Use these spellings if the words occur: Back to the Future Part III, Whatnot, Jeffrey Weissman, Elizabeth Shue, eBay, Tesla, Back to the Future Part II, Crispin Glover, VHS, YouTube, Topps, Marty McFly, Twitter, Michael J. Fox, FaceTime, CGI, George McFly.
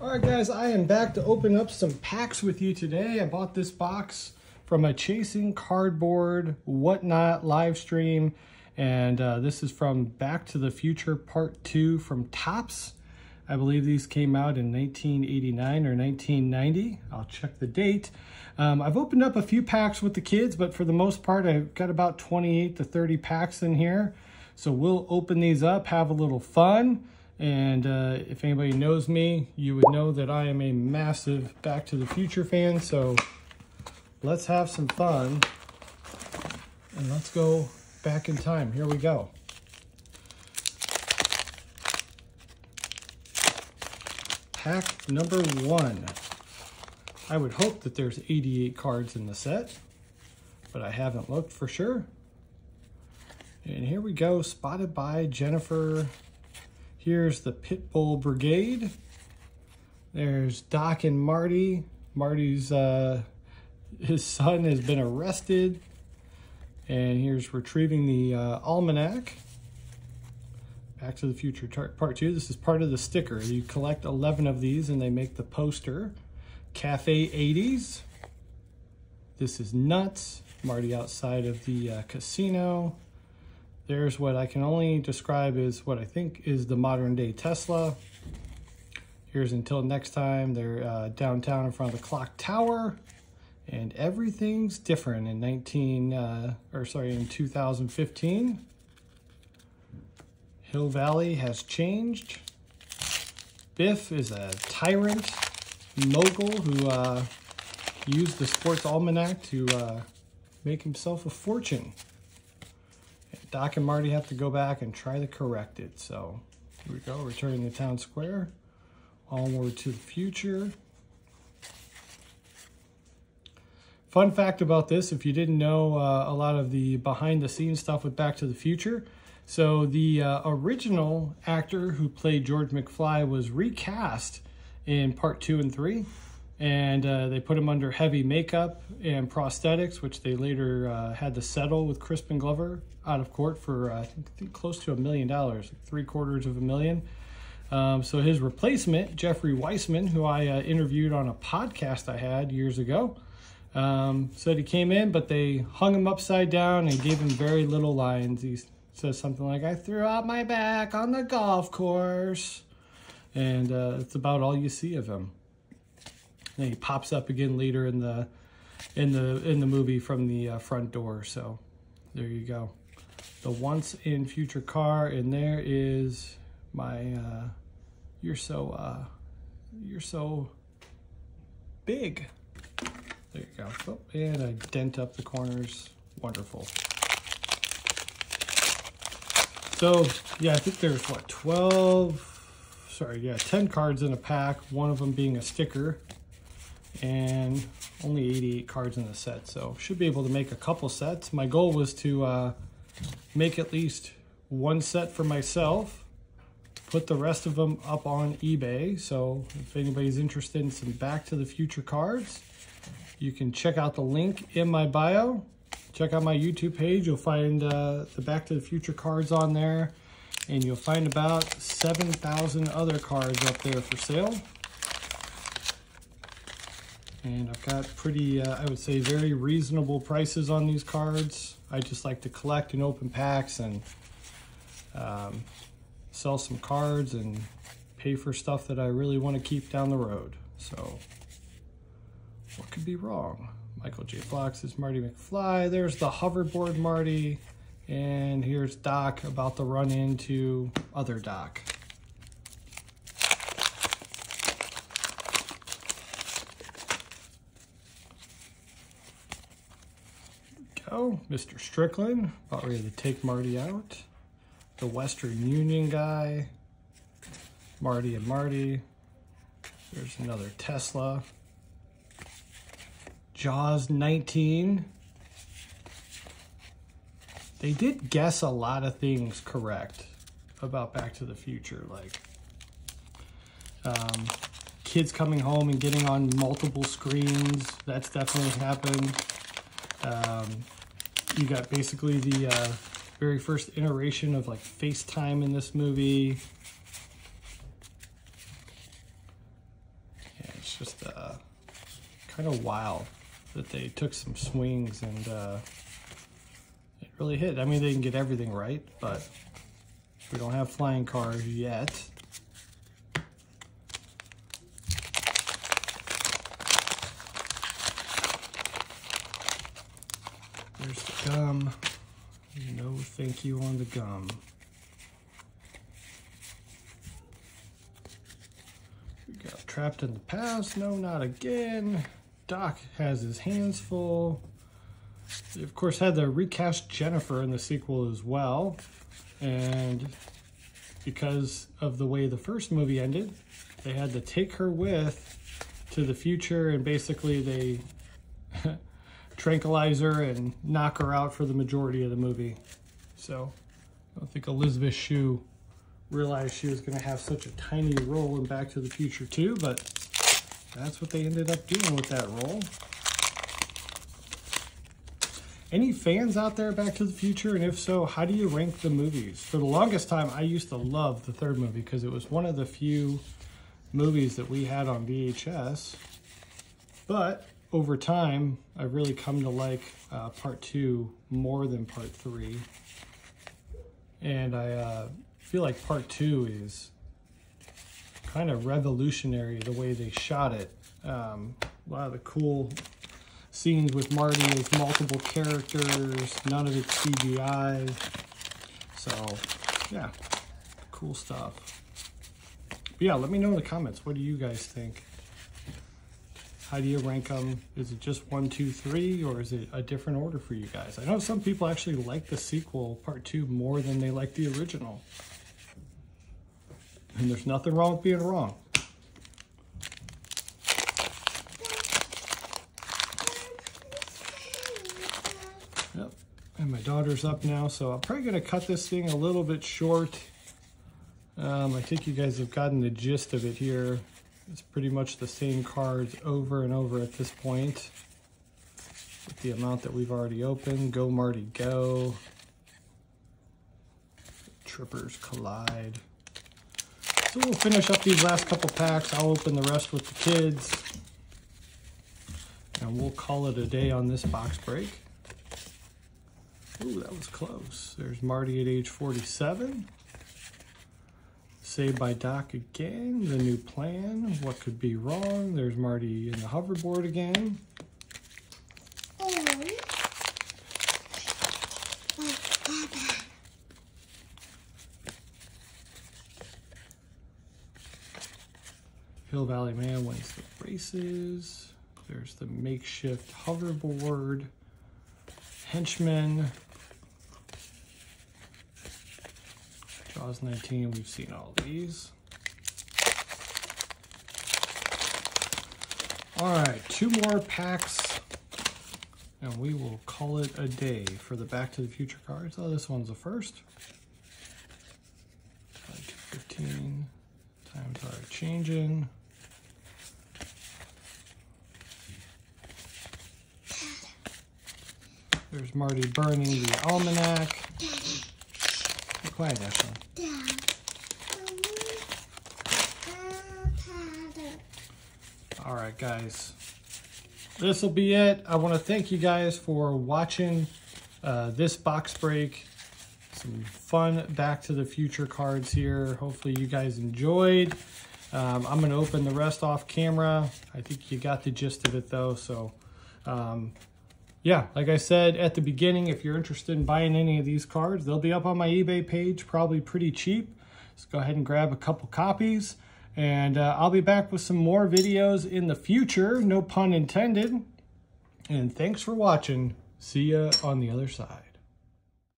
Alright guys, I am back to open up some packs with you today. I bought this box from a Chasing Cardboard Whatnot live stream, and this is from Back to the Future Part 2 from Topps. I believe these came out in 1989 or 1990. I'll check the date. I've opened up a few packs with the kids, but for the most part, I've got about 28 to 30 packs in here. So we'll open these up, have a little fun. And if anybody knows me, you would know that I am a massive Back to the Future fan. So let's have some fun and let's go back in time. Here we go. Pack number one. I would hope that there's 88 cards in the set, but I haven't looked for sure. And here we go, spotted by Jennifer. Here's the Pitbull Brigade. There's Doc and Marty. Marty's, his son has been arrested. And here's retrieving the almanac. Back to the Future Part 2. This is part of the sticker. You collect 11 of these and they make the poster. Cafe 80s. This is nuts. Marty outside of the casino. There's what I can only describe as what I think is the modern day Tesla. Here's until next time. They're downtown in front of the clock tower. And everything's different in 2015. Hill Valley has changed. Biff is a tyrant mogul who used the sports almanac to make himself a fortune. Doc and Marty have to go back and try to correct it. So here we go, returning to town square. Onward to the future. Fun fact about this, if you didn't know a lot of the behind the scenes stuff with Back to the Future, so the original actor who played George McFly was recast in part 2 and 3, and they put him under heavy makeup and prosthetics, which they later had to settle with Crispin Glover out of court for I think close to $1 million, like $750,000. So his replacement, Jeffrey Weissman, who I interviewed on a podcast I had years ago, said he came in, but they hung him upside down and gave him very little lines. He's says something like, "I threw out my back on the golf course," and it's about all you see of him. And he pops up again later in the movie from the front door. So there you go. The once in future car, and there is my you're so big. There you go. Oh, and I dent up the corners. Wonderful. So, yeah, I think there's, what, 10 cards in a pack, one of them being a sticker, and only 88 cards in the set. So, should be able to make a couple sets. My goal was to make at least one set for myself, put the rest of them up on eBay. So, if anybody's interested in some Back to the Future cards, you can check out the link in my bio. Check out my YouTube page. You'll find the Back to the Future cards on there. And you'll find about 7,000 other cards up there for sale. And I've got pretty, I would say, very reasonable prices on these cards. I just like to collect and open packs and sell some cards and pay for stuff that I really want to keep down the road. So what could be wrong? Michael J. Fox is Marty McFly. There's the hoverboard Marty. And here's Doc about to run into other Doc. There we go. Mr. Strickland, about ready to take Marty out. The Western Union guy. Marty and Marty. There's another Tesla. Jaws 19. They did guess a lot of things correct about Back to the Future, like kids coming home and getting on multiple screens. That's definitely happened. You got basically the very first iteration of like FaceTime in this movie. It's just kind of wild that they took some swings and it really hit. I mean, they didn't get everything right, but we don't have flying cars yet. There's the gum. No thank you on the gum. We got trapped in the past. No, not again. Doc has his hands full. They, of course, had to recast Jennifer in the sequel as well. And because of the way the first movie ended, they had to take her with to the future, and basically they tranquilize her and knock her out for the majority of the movie. So I don't think Elizabeth Shue realized she was going to have such a tiny role in Back to the Future 2, but that's what they ended up doing with that role. Any fans out there of Back to the Future? And if so, how do you rank the movies? For the longest time, I used to love the third movie because it was one of the few movies that we had on VHS. But over time, I've really come to like Part 2 more than Part 3. And I feel like Part 2 is kind of revolutionary the way they shot it. A lot of the cool scenes with Marty with multiple characters, none of it's CGI. So yeah, cool stuff. But yeah, let me know in the comments, what do you guys think? How do you rank them? Is it just 1, 2, 3, or is it a different order for you guys? I know some people actually like the sequel, Part 2, more than they like the original. And there's nothing wrong with being wrong. Yep, and my daughter's up now, so I'm probably gonna cut this thing a little bit short. I think you guys have gotten the gist of it here. It's pretty much the same cards over and over at this point, with the amount that we've already opened. Go Marty Go. Trippers Collide. So we'll finish up these last couple packs. I'll open the rest with the kids, and we'll call it a day on this box break. Ooh, that was close. There's Marty at age 47. Saved by Doc again, The New Plan, What Could Be Wrong. There's Marty in the hoverboard again. Hill Valley Man wins the races. There's the makeshift hoverboard. Henchman. Jaws 19, we've seen all these. All right, 2 more packs, and we will call it a day for the Back to the Future cards. Oh, this one's a first. 5, 2, 15, times are changing. There's Marty burning the almanac. Quiet, Ashley. All right, guys, this will be it. I want to thank you guys for watching this box break. Some fun Back to the Future cards here. Hopefully you guys enjoyed. I'm going to open the rest off camera. I think you got the gist of it, though. So yeah, like I said at the beginning, if you're interested in buying any of these cards, they'll be up on my eBay page, probably pretty cheap. Just go ahead and grab a couple copies, and I'll be back with some more videos in the future, no pun intended. And thanks for watching. See ya on the other side.